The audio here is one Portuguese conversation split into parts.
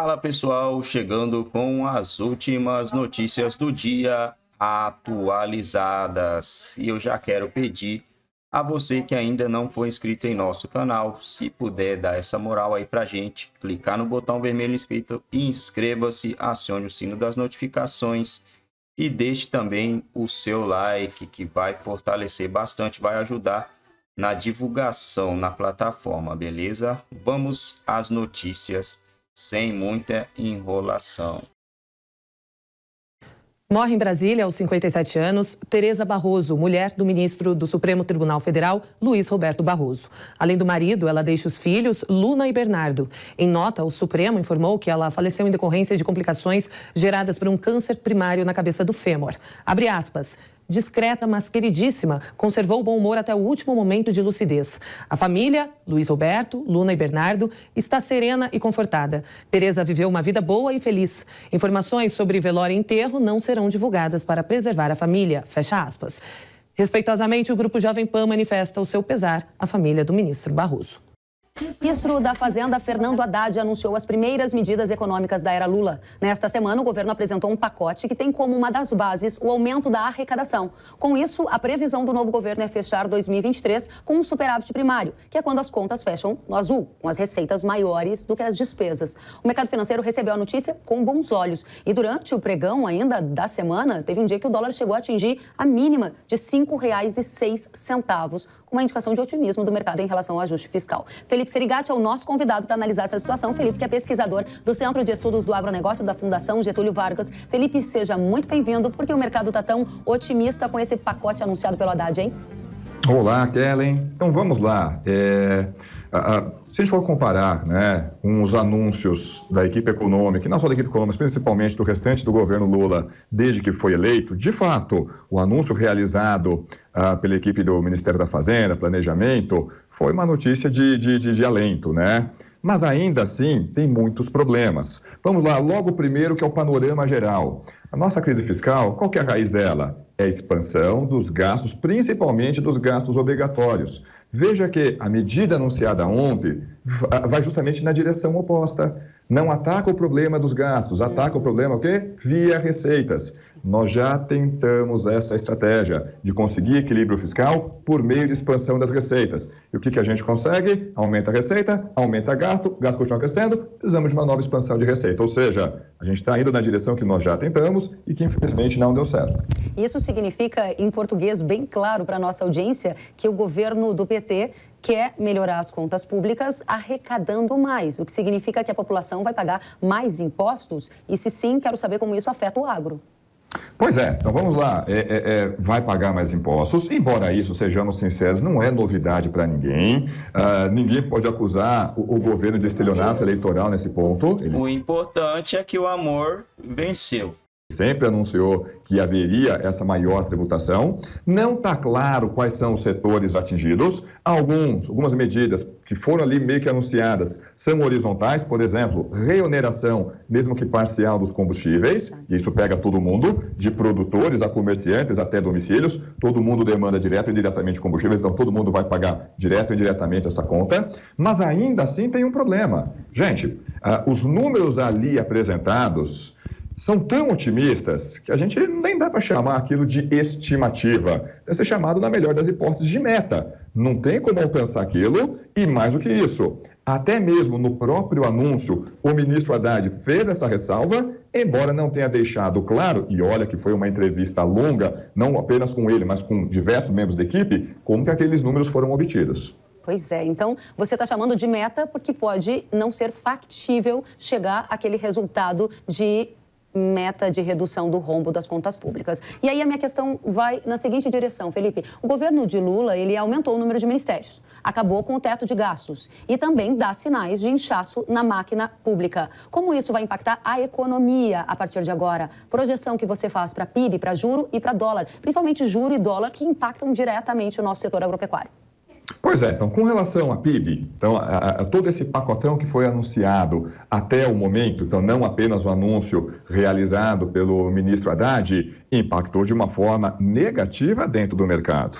Fala pessoal, chegando com as últimas notícias do dia atualizadas. E eu já quero pedir a você que ainda não foi inscrito em nosso canal, se puder dar essa moral aí pra gente, clicar no botão vermelho inscrito, inscreva-se, acione o sino das notificações e deixe também o seu like, que vai fortalecer bastante, vai ajudar na divulgação na plataforma, beleza? Vamos às notícias. Sem muita enrolação. Morre em Brasília, aos 57 anos, Teresa Barroso, mulher do ministro do Supremo Tribunal Federal, Luiz Roberto Barroso. Além do marido, ela deixa os filhos, Luna e Bernardo. Em nota, o Supremo informou que ela faleceu em decorrência de complicações geradas por um câncer primário na cabeça do fêmur. Abre aspas. Discreta, mas queridíssima, conservou o bom humor até o último momento de lucidez. A família, Luiz Roberto, Luna e Bernardo, está serena e confortada. Teresa viveu uma vida boa e feliz. Informações sobre velório e enterro não serão divulgadas para preservar a família. Fecha aspas. Respeitosamente, o Grupo Jovem Pan manifesta o seu pesar à família do ministro Barroso. O ministro da Fazenda, Fernando Haddad, anunciou as primeiras medidas econômicas da era Lula. Nesta semana, o governo apresentou um pacote que tem como uma das bases o aumento da arrecadação. Com isso, a previsão do novo governo é fechar 2023 com um superávit primário, que é quando as contas fecham no azul, com as receitas maiores do que as despesas. O mercado financeiro recebeu a notícia com bons olhos. E durante o pregão ainda da semana, teve um dia que o dólar chegou a atingir a mínima de R$ 5,06. Uma indicação de otimismo do mercado em relação ao ajuste fiscal. Felipe Serigati é o nosso convidado para analisar essa situação. Felipe, que é pesquisador do Centro de Estudos do Agronegócio da Fundação Getúlio Vargas. Felipe, seja muito bem-vindo. Por que o mercado está tão otimista com esse pacote anunciado pelo Haddad, hein? Olá, Kellen. Então, vamos lá. Se a gente for comparar, né, com os anúncios da equipe econômica, e não só da equipe econômica, mas principalmente do restante do governo Lula, desde que foi eleito, de fato, o anúncio realizado pela equipe do Ministério da Fazenda, Planejamento, foi uma notícia de alento, né? Mas ainda assim, tem muitos problemas. Vamos lá, logo primeiro que é o panorama geral. A nossa crise fiscal, qual que é a raiz dela? É a expansão dos gastos, principalmente dos gastos obrigatórios. Veja que a medida anunciada ontem vai justamente na direção oposta. Não ataca o problema dos gastos, ataca o problema o quê? Via receitas. Nós já tentamos essa estratégia de conseguir equilíbrio fiscal por meio de expansão das receitas. E o que que a gente consegue? Aumenta a receita, aumenta o gasto continua crescendo, precisamos de uma nova expansão de receita. Ou seja, a gente está indo na direção que nós já tentamos e que infelizmente não deu certo. Isso significa, em português bem claro para a nossa audiência, que o governo do PT quer melhorar as contas públicas arrecadando mais, o que significa que a população vai pagar mais impostos? E se sim, quero saber como isso afeta o agro. Pois é, então vamos lá, vai pagar mais impostos, embora isso, sejamos sinceros, não é novidade para ninguém, ninguém pode acusar o governo de estelionato eleitoral nesse ponto. O importante é que o amor venceu. Sempre anunciou que haveria essa maior tributação. Não está claro quais são os setores atingidos. Algumas medidas que foram ali meio que anunciadas são horizontais, por exemplo, reoneração, mesmo que parcial, dos combustíveis. Isso pega todo mundo, de produtores a comerciantes até domicílios. Todo mundo demanda direto e indiretamente combustíveis, então todo mundo vai pagar direto e indiretamente essa conta. Mas ainda assim tem um problema. Gente, os números ali apresentados são tão otimistas que a gente nem dá para chamar aquilo de estimativa. Deve ser chamado, na melhor das hipóteses, de meta. Não tem como alcançar aquilo e mais do que isso. Até mesmo no próprio anúncio, o ministro Haddad fez essa ressalva, embora não tenha deixado claro, e olha que foi uma entrevista longa, não apenas com ele, mas com diversos membros da equipe, como que aqueles números foram obtidos. Pois é, então você está chamando de meta porque pode não ser factível chegar àquele resultado de meta de redução do rombo das contas públicas. E aí a minha questão vai na seguinte direção, Felipe. O governo de Lula, ele aumentou o número de ministérios, acabou com o teto de gastos e também dá sinais de inchaço na máquina pública. Como isso vai impactar a economia a partir de agora? Projeção que você faz para PIB, para juro e para dólar, principalmente juro e dólar, que impactam diretamente o nosso setor agropecuário. Pois é, então, com relação à PIB, então, todo esse pacotão que foi anunciado até o momento, então, não apenas o anúncio realizado pelo ministro Haddad, impactou de uma forma negativa dentro do mercado.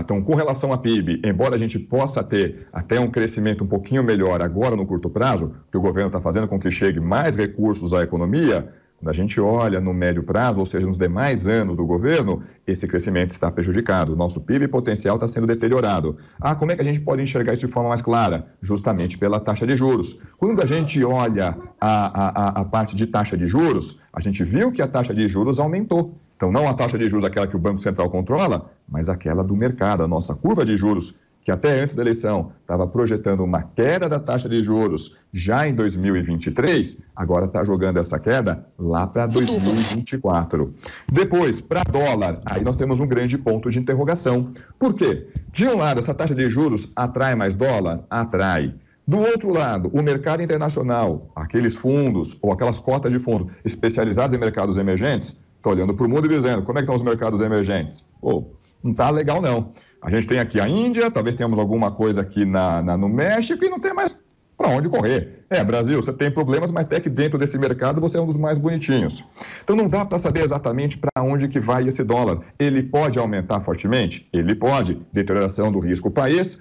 Então, com relação a PIB, embora a gente possa ter até um crescimento um pouquinho melhor agora no curto prazo, que o governo está fazendo com que chegue mais recursos à economia, quando a gente olha no médio prazo, ou seja, nos demais anos do governo, esse crescimento está prejudicado. O nosso PIB potencial está sendo deteriorado. Como é que a gente pode enxergar isso de forma mais clara? Justamente pela taxa de juros. Quando a gente olha a parte de taxa de juros, a gente viu que a taxa de juros aumentou. Então, não a taxa de juros aquela que o Banco Central controla, mas aquela do mercado, a nossa curva de juros, que até antes da eleição estava projetando uma queda da taxa de juros já em 2023, agora está jogando essa queda lá para 2024. Depois, para dólar, aí nós temos um grande ponto de interrogação. Por quê? De um lado, essa taxa de juros atrai mais dólar? Atrai. Do outro lado, o mercado internacional, aqueles fundos ou aquelas cotas de fundo especializadas em mercados emergentes, está olhando para o mundo e dizendo, como é que estão os mercados emergentes? Não está legal, não. A gente tem aqui a Índia, talvez tenhamos alguma coisa aqui no México e não tem mais para onde correr. Brasil, você tem problemas, mas até que dentro desse mercado você é um dos mais bonitinhos. Então não dá para saber exatamente para onde que vai esse dólar. Ele pode aumentar fortemente? Ele pode. Deterioração do risco país.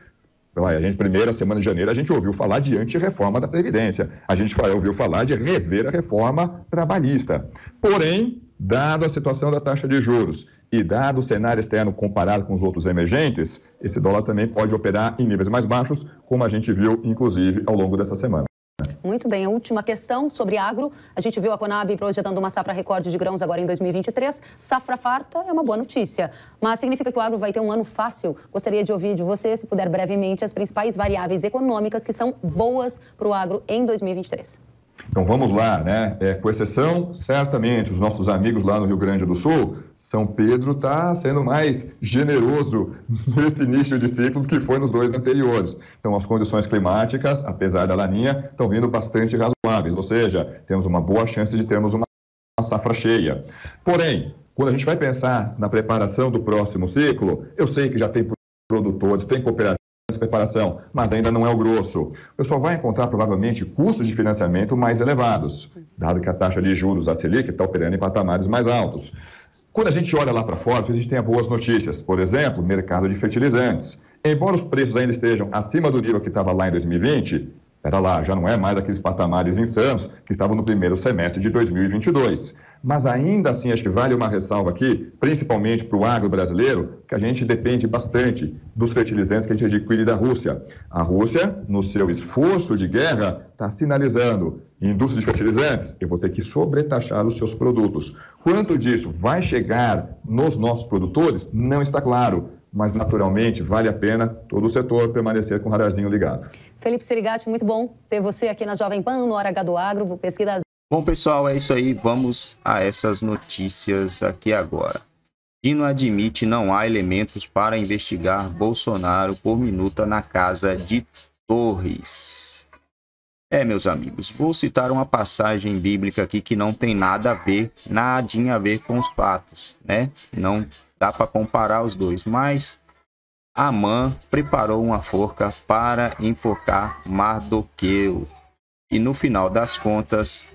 A gente, primeira semana de janeiro, a gente ouviu falar de antirreforma da Previdência. A gente ouviu falar de rever a reforma trabalhista. Porém, dada a situação da taxa de juros e dado o cenário externo comparado com os outros emergentes, esse dólar também pode operar em níveis mais baixos, como a gente viu, inclusive, ao longo dessa semana. Muito bem, a última questão sobre agro. A gente viu a Conab projetando uma safra recorde de grãos agora em 2023. Safra farta é uma boa notícia, mas significa que o agro vai ter um ano fácil. Gostaria de ouvir de você, se puder brevemente, as principais variáveis econômicas que são boas para o agro em 2023. Então vamos lá, né? Com exceção, certamente, os nossos amigos lá no Rio Grande do Sul, São Pedro está sendo mais generoso nesse início de ciclo do que foi nos dois anteriores. Então as condições climáticas, apesar da laninha, estão vindo bastante razoáveis, ou seja, temos uma boa chance de termos uma safra cheia. Porém, quando a gente vai pensar na preparação do próximo ciclo, eu sei que já tem produtores, tem cooperativas, preparação, mas ainda não é o grosso. O pessoal vai encontrar, provavelmente, custos de financiamento mais elevados, dado que a taxa de juros, a Selic, está operando em patamares mais altos. Quando a gente olha lá para fora, a gente tem boas notícias. Por exemplo, mercado de fertilizantes. Embora os preços ainda estejam acima do nível que estava lá em 2020, já não é mais aqueles patamares insanos que estavam no primeiro semestre de 2022. Mas ainda assim, acho que vale uma ressalva aqui, principalmente para o agro brasileiro, que a gente depende bastante dos fertilizantes que a gente adquire da Rússia. A Rússia, no seu esforço de guerra, está sinalizando, indústria de fertilizantes, eu vou ter que sobretaxar os seus produtos. Quanto disso vai chegar nos nossos produtores, não está claro. Mas, naturalmente, vale a pena todo o setor permanecer com o radarzinho ligado. Felipe Serigati, muito bom ter você aqui na Jovem Pan, no Hora H do Agro, pesquisa. Bom, pessoal, é isso aí. Vamos a essas notícias aqui agora. Dino admite não há elementos para investigar Bolsonaro por minuta na casa de Torres. Meus amigos, vou citar uma passagem bíblica aqui que não tem nada a ver, nadinha a ver com os fatos, né? Não dá para comparar os dois, mas Amã preparou uma forca para enforcar Mardoqueu. E no final das contas,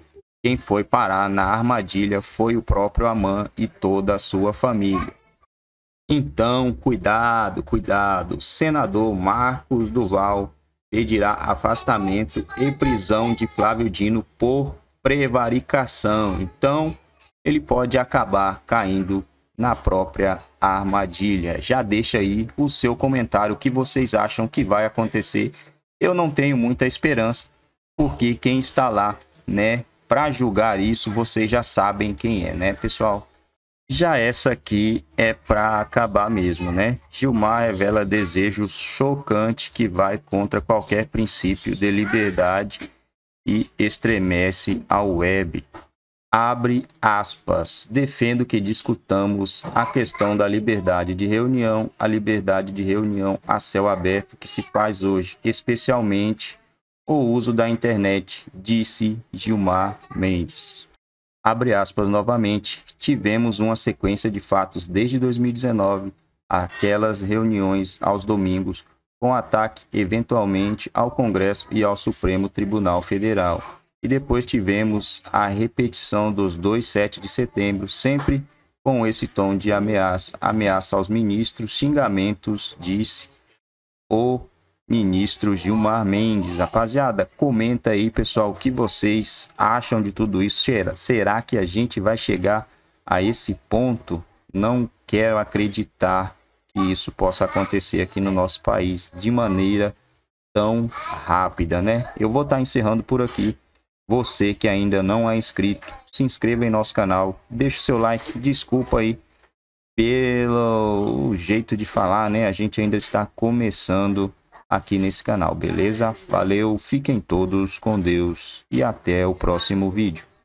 quem foi parar na armadilha foi o próprio Amã e toda a sua família. Então, cuidado, senador Marcos Duval pedirá afastamento e prisão de Flávio Dino por prevaricação. Então, ele pode acabar caindo na própria armadilha. Já deixa aí o seu comentário, o que vocês acham que vai acontecer. Eu não tenho muita esperança, porque quem está lá, né, para julgar isso, vocês já sabem quem é, né, pessoal? Já essa aqui é para acabar mesmo, né? Gilmar revela desejo chocante que vai contra qualquer princípio de liberdade e estremece a web. Abre aspas, defendo que discutamos a questão da liberdade de reunião, a céu aberto que se faz hoje, especialmente o uso da internet, disse Gilmar Mendes. Abre aspas novamente, tivemos uma sequência de fatos desde 2019, aquelas reuniões aos domingos, com ataque eventualmente ao Congresso e ao Supremo Tribunal Federal. E depois tivemos a repetição dos 2 7 de setembro, sempre com esse tom de ameaça aos ministros, xingamentos, disse o ministro Gilmar Mendes. Rapaziada, comenta aí, pessoal, o que vocês acham de tudo isso. Será que a gente vai chegar a esse ponto? Não quero acreditar que isso possa acontecer aqui no nosso país de maneira tão rápida, né? Eu vou estar encerrando por aqui. Você que ainda não é inscrito, se inscreva em nosso canal, deixa o seu like. Desculpa aí pelo jeito de falar, né? A gente ainda está começando aqui nesse canal, beleza? Valeu, fiquem todos com Deus e até o próximo vídeo.